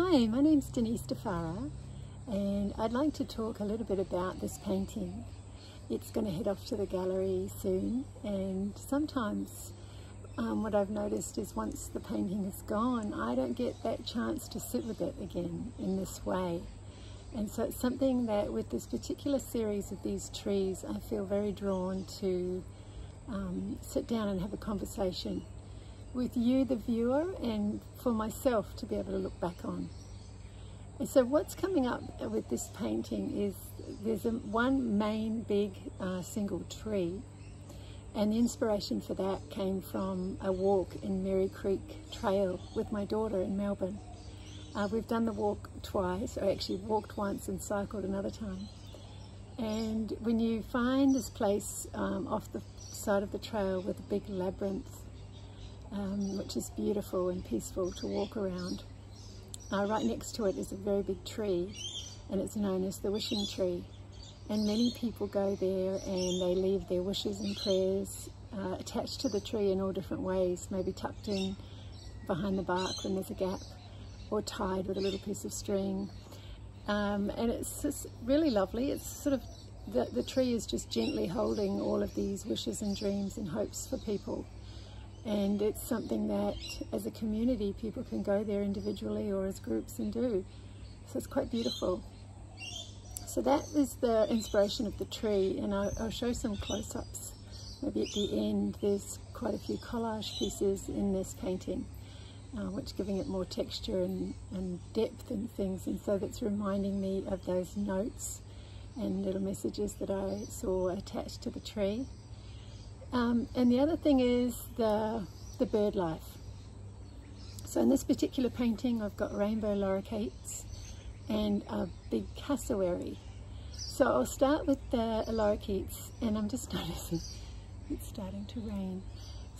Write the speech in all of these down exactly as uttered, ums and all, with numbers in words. Hi, my name's Denise Daffara and I'd like to talk a little bit about this painting. It's going to head off to the gallery soon, and sometimes um, what I've noticed is once the painting is gone, I don't get that chance to sit with it again in this way. And so it's something that with this particular series of these trees, I feel very drawn to um, sit down and have a conversation with you, the viewer, and for myself to be able to look back on. And so what's coming up with this painting is there's a, one main big uh, single tree, and the inspiration for that came from a walk in Merri Creek Trail with my daughter in Melbourne. Uh, we've done the walk twice, or actually walked once and cycled another time. And when you find this place um, off the side of the trail with a big labyrinth, Um, which is beautiful and peaceful to walk around. Uh, right next to it is a very big tree, and it's known as the wishing tree. And many people go there and they leave their wishes and prayers uh, attached to the tree in all different ways, maybe tucked in behind the bark when there's a gap, or tied with a little piece of string. Um, and it's just really lovely. It's sort of, the, the tree is just gently holding all of these wishes and dreams and hopes for people. And it's something that, as a community, people can go there individually or as groups and do. So it's quite beautiful. So that is the inspiration of the tree, and I'll, I'll show some close-ups. Maybe at the end, there's quite a few collage pieces in this painting, uh, which giving it more texture and, and depth and things. And so that's reminding me of those notes and little messages that I saw attached to the tree. Um, and the other thing is the, the bird life. So in this particular painting, I've got rainbow lorikeets and a big cassowary. So I'll start with the lorikeets, and I'm just noticing it's starting to rain,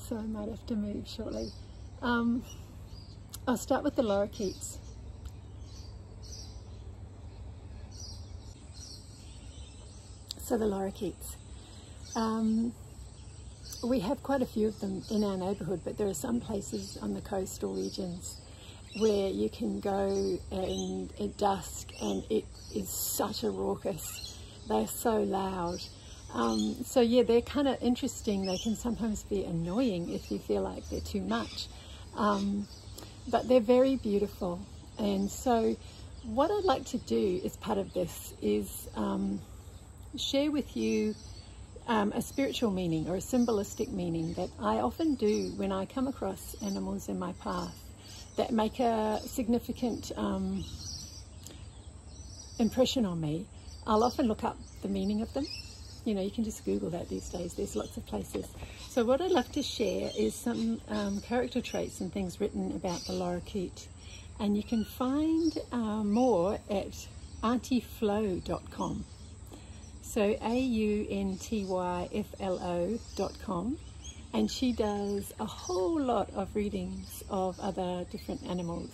so I might have to move shortly. Um, I'll start with the lorikeets. So the lorikeets. Um, We have quite a few of them in our neighbourhood, but there are some places on the coastal regions where you can go and at dusk and it is such a raucous. They're so loud. Um, so yeah, they're kind of interesting. They can sometimes be annoying if you feel like they're too much. Um, but they're very beautiful. And so what I'd like to do as part of this is um, share with you Um, a spiritual meaning or a symbolistic meaning that I often do when I come across animals in my path that make a significant um, impression on me. I'll often look up the meaning of them. You know, you can just Google that these days. There's lots of places. So what I'd love to share is some um, character traits and things written about the lorikeet. And you can find uh, more at auntie flo dot com. So A U N T Y F L O dot com, and she does a whole lot of readings of other different animals.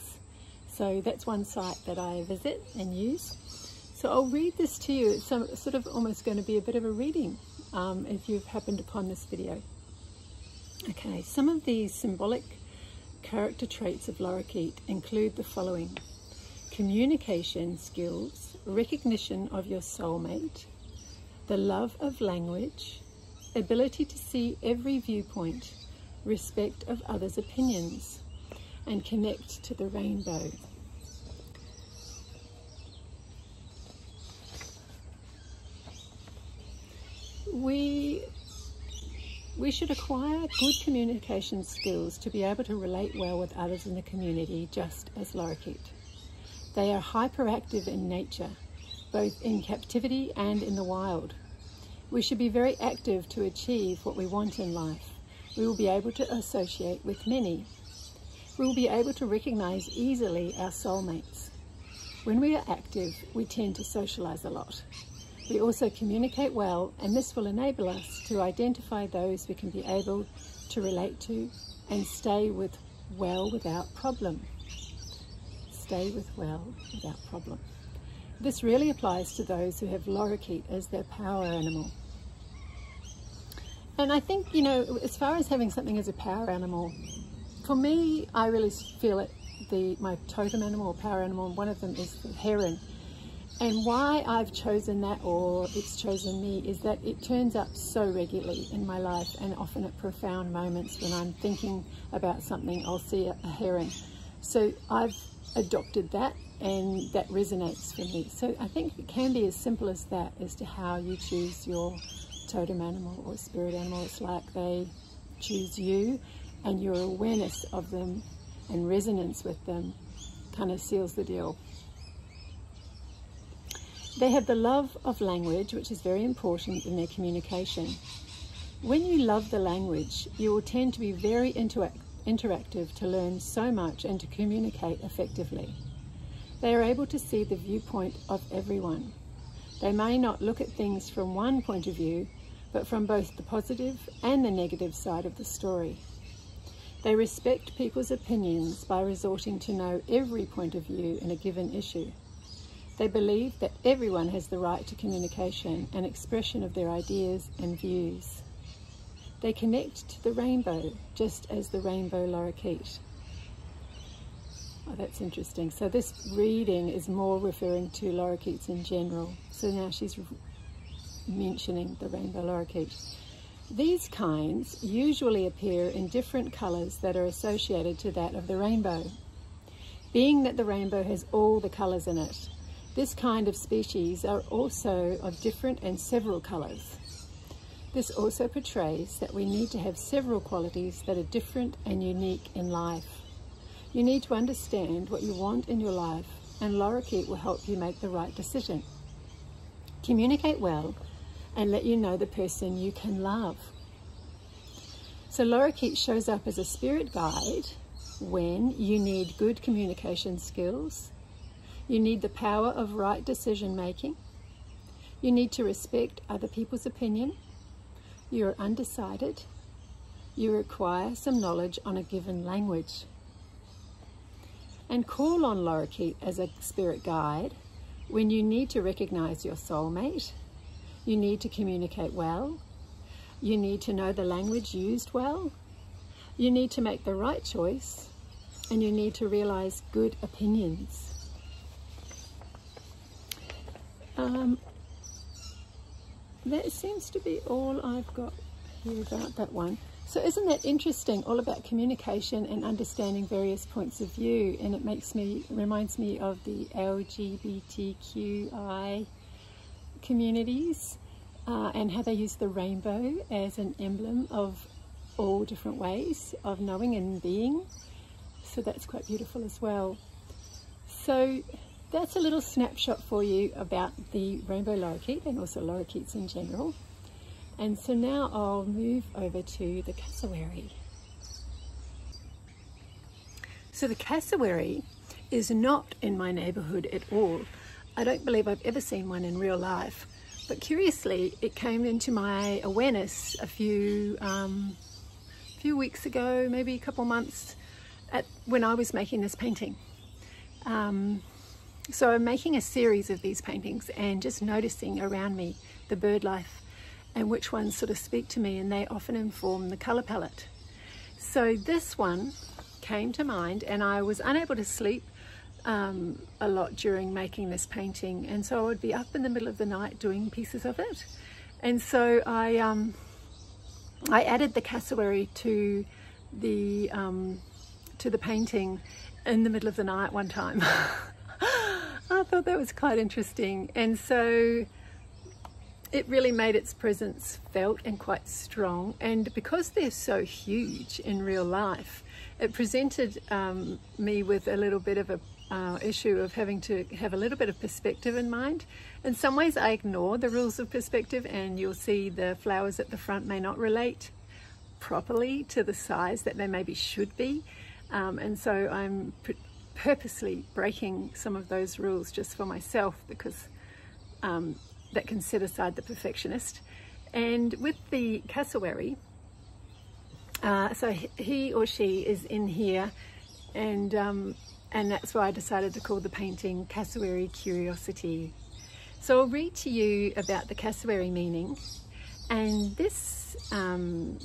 So that's one site that I visit and use. So I'll read this to you. It's some, sort of almost going to be a bit of a reading um, if you've happened upon this video. Okay, some of the symbolic character traits of lorikeet include the following: communication skills, recognition of your soulmate, the love of language, ability to see every viewpoint, respect of others' opinions, and connect to the rainbow. We, we should acquire good communication skills to be able to relate well with others in the community, just as lorikeet. They are hyperactive in nature, both in captivity and in the wild. We should be very active to achieve what we want in life. We will be able to associate with many. We will be able to recognize easily our soulmates. When we are active, we tend to socialize a lot. We also communicate well, and this will enable us to identify those we can be able to relate to and stay with well without problem. Stay with well without problem. This really applies to those who have lorikeet as their power animal. And I think, you know, as far as having something as a power animal, for me, I really feel it the my totem animal or power animal, and one of them is the heron. And why I've chosen that, or it's chosen me, is that it turns up so regularly in my life, and often at profound moments when I'm thinking about something, I'll see a, a heron. So I've adopted that, and that resonates for me. So I think it can be as simple as that, as to how you choose your totem animal or spirit animal. It's like they choose you, and your awareness of them and resonance with them kind of seals the deal. They have the love of language, which is very important in their communication. When you love the language, you will tend to be very interact interactive to learn so much and to communicate effectively. They are able to see the viewpoint of everyone. They may not look at things from one point of view, but from both the positive and the negative side of the story. They respect people's opinions by resorting to know every point of view in a given issue. They believe that everyone has the right to communication and expression of their ideas and views. They connect to the rainbow, just as the rainbow lorikeet. Oh, that's interesting. So this reading is more referring to lorikeets in general. So now she's mentioning the rainbow lorikeet. These kinds usually appear in different colours that are associated to that of the rainbow. Being that the rainbow has all the colours in it, this kind of species are also of different and several colours. This also portrays that we need to have several qualities that are different and unique in life. You need to understand what you want in your life, and lorikeet will help you make the right decision. Communicate well and let you know the person you can love. So lorikeet shows up as a spirit guide when you need good communication skills. You need the power of right decision making. You need to respect other people's opinion. You're undecided. You require some knowledge on a given language. And call on lorikeet as a spirit guide when you need to recognize your soulmate. You need to communicate well. You need to know the language used well. You need to make the right choice. And you need to realize good opinions. Um, that seems to be all I've got here about that one. So isn't that interesting, all about communication and understanding various points of view? And it makes me, reminds me of the L G B T Q I communities uh, and how they use the rainbow as an emblem of all different ways of knowing and being. So that's quite beautiful as well. So that's a little snapshot for you about the rainbow lorikeet and also lorikeets in general. And so now I'll move over to the cassowary. So the cassowary is not in my neighbourhood at all. I don't believe I've ever seen one in real life. But curiously, it came into my awareness a few, um, few weeks ago, maybe a couple months, at, when I was making this painting. Um, So I'm making a series of these paintings and just noticing around me the bird life and which ones sort of speak to me, and they often inform the colour palette. So this one came to mind, and I was unable to sleep um, a lot during making this painting, and so I would be up in the middle of the night doing pieces of it. And so I, um, I added the cassowary to the, um, to the painting in the middle of the night one time. I thought that was quite interesting, and so it really made its presence felt and quite strong. And because they're so huge in real life, it presented um, me with a little bit of a uh, issue of having to have a little bit of perspective in mind. In some ways I ignore the rules of perspective, and you'll see the flowers at the front may not relate properly to the size that they maybe should be, um, and so I'm purposely breaking some of those rules just for myself, because um, that can set aside the perfectionist. And with the cassowary, uh, so he or she is in here, and um, and that's why I decided to call the painting Cassowary Curiosity. So I'll read to you about the cassowary meaning, and this um,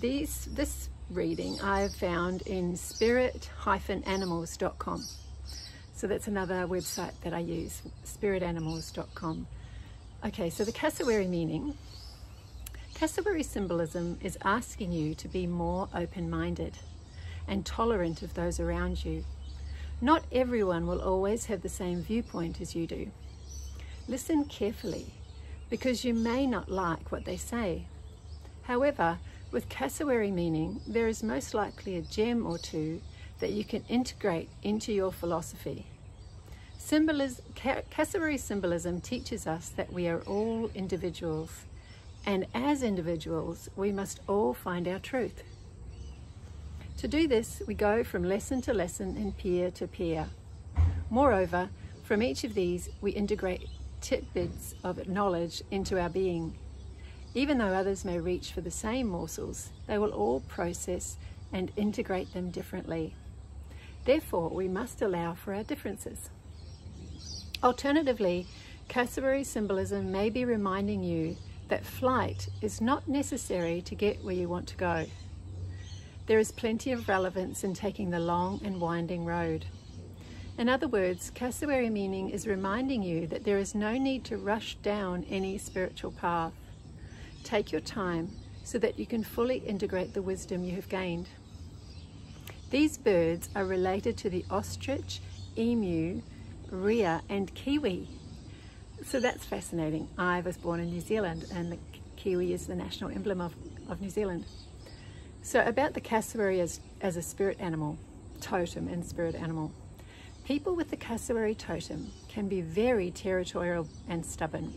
these this reading I have found in spirit dash animals dot com. So that's another website that I use, spirit animals dot com. Okay, so the cassowary meaning. Cassowary symbolism is asking you to be more open-minded and tolerant of those around you. Not everyone will always have the same viewpoint as you do. Listen carefully, because you may not like what they say. However, with cassowary meaning, there is most likely a gem or two that you can integrate into your philosophy. Symbolism, cassowary symbolism teaches us that we are all individuals, and as individuals, we must all find our truth. To do this, we go from lesson to lesson and peer to peer. Moreover, from each of these, we integrate tidbits of knowledge into our being. Even though others may reach for the same morsels, they will all process and integrate them differently. Therefore, we must allow for our differences. Alternatively, cassowary symbolism may be reminding you that flight is not necessary to get where you want to go. There is plenty of relevance in taking the long and winding road. In other words, cassowary meaning is reminding you that there is no need to rush down any spiritual path. Take your time so that you can fully integrate the wisdom you have gained. These birds are related to the ostrich, emu, rhea and kiwi. So that's fascinating. I was born in New Zealand and the kiwi is the national emblem of, of New Zealand. So about the cassowary as, as a spirit animal, totem and spirit animal. People with the cassowary totem can be very territorial and stubborn.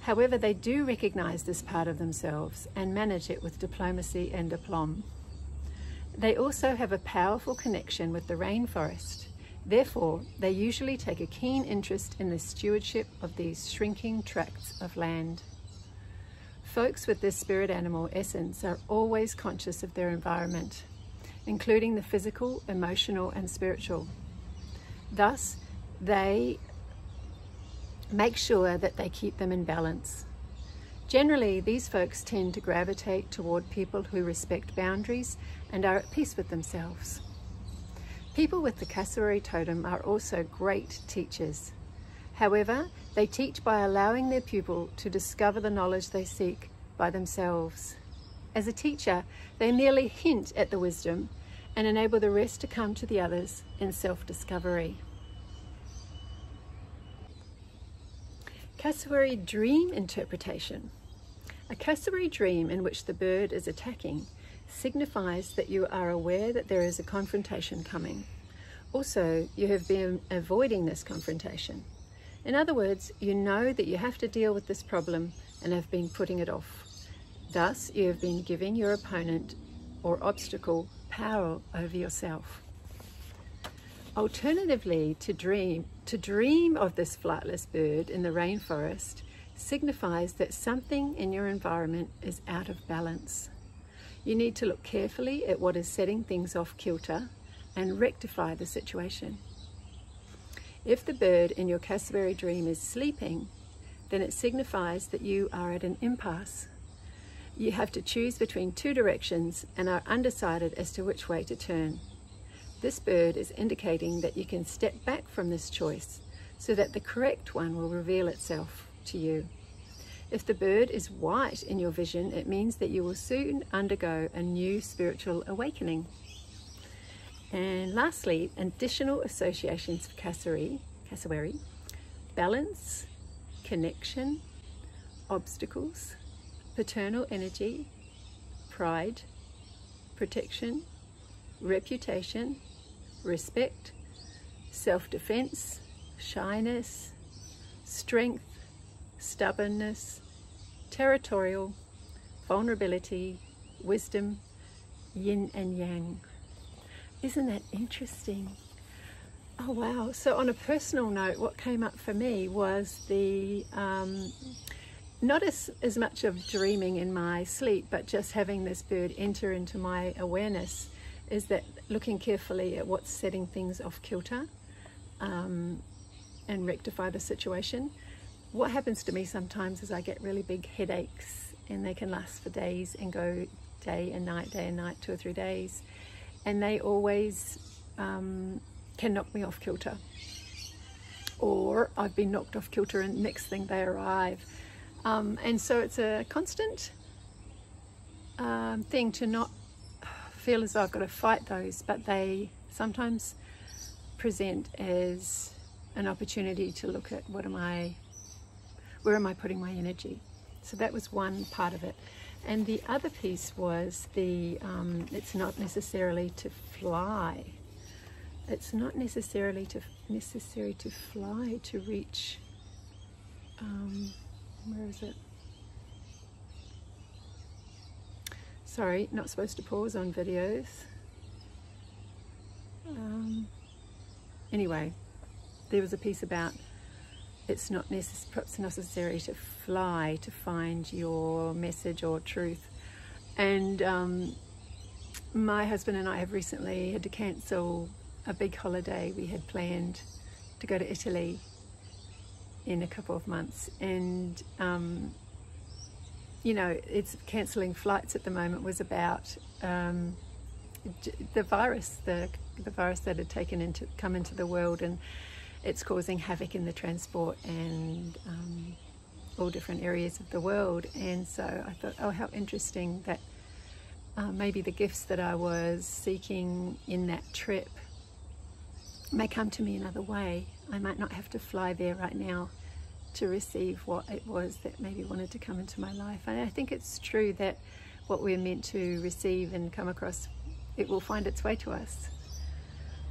However, they do recognize this part of themselves and manage it with diplomacy and aplomb. They also have a powerful connection with the rainforest. Therefore, they usually take a keen interest in the stewardship of these shrinking tracts of land. Folks with this spirit animal essence are always conscious of their environment, including the physical, emotional, and spiritual. Thus, they make sure that they keep them in balance. Generally, these folks tend to gravitate toward people who respect boundaries and are at peace with themselves. People with the cassowary totem are also great teachers. However, they teach by allowing their pupil to discover the knowledge they seek by themselves. As a teacher, they merely hint at the wisdom and enable the rest to come to the others in self-discovery. Cassowary dream interpretation. A cassowary dream in which the bird is attacking signifies that you are aware that there is a confrontation coming. Also, you have been avoiding this confrontation. In other words, you know that you have to deal with this problem and have been putting it off. Thus, you have been giving your opponent or obstacle power over yourself. Alternatively, to dream, to dream of this flightless bird in the rainforest signifies that something in your environment is out of balance. You need to look carefully at what is setting things off kilter and rectify the situation. If the bird in your cassowary dream is sleeping, then it signifies that you are at an impasse. You have to choose between two directions and are undecided as to which way to turn. This bird is indicating that you can step back from this choice so that the correct one will reveal itself to you. If the bird is white in your vision, it means that you will soon undergo a new spiritual awakening. And lastly, additional associations for cassowary, cassowary, balance, connection, obstacles, paternal energy, pride, protection, reputation, respect, self-defense, shyness, strength, stubbornness, territorial, vulnerability, wisdom, yin and yang. Isn't that interesting? Oh wow, so on a personal note, what came up for me was the, um, not as, as much of dreaming in my sleep, but just having this bird enter into my awareness, is that looking carefully at what's setting things off kilter um, and rectify the situation. What happens to me sometimes is I get really big headaches and they can last for days and go day and night, day and night, two or three days, and they always um, can knock me off kilter, or I've been knocked off kilter and next thing they arrive. Um, and so it's a constant um, thing to not feel as though I've got to fight those, but they sometimes present as an opportunity to look at what am I, where am I putting my energy? So that was one part of it. And the other piece was the, um, it's not necessarily to fly. It's not necessarily to, necessary to fly to reach, um, where is it? Sorry, not supposed to pause on videos. Um, anyway, there was a piece about it's not necess- perhaps necessary to fly to find your message or truth. And um, my husband and I have recently had to cancel a big holiday we had planned to go to Italy in a couple of months, and um, you know, it's cancelling flights at the moment was about um, the virus, the the virus that had taken into come into the world, and it's causing havoc in the transport and um, all different areas of the world. And so I thought, oh, how interesting that uh, maybe the gifts that I was seeking in that trip may come to me another way. I might not have to fly there right now to receive what it was that maybe wanted to come into my life. And I think it's true that what we're meant to receive and come across, it will find its way to us.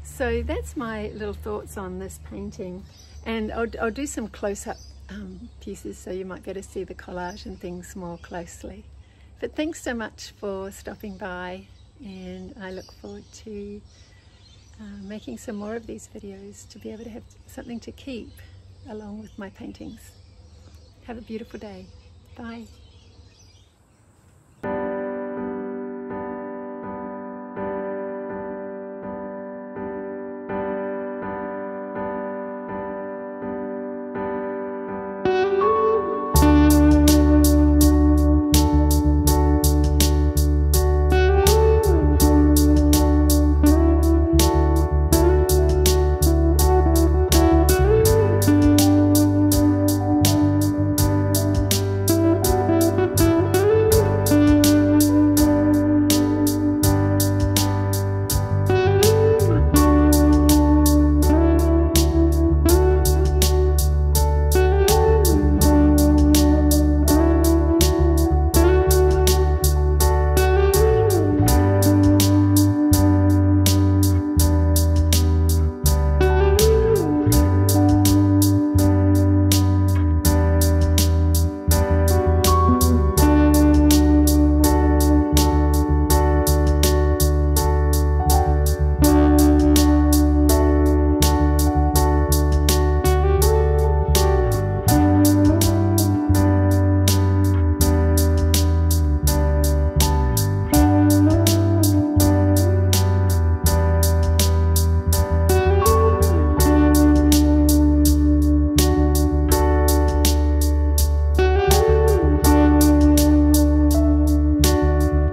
So that's my little thoughts on this painting, and I'll, I'll do some close-up um, pieces so you might be able to see the collage and things more closely. But thanks so much for stopping by, and I look forward to uh, making some more of these videos to be able to have something to keep along with my paintings. Have a beautiful day. Bye.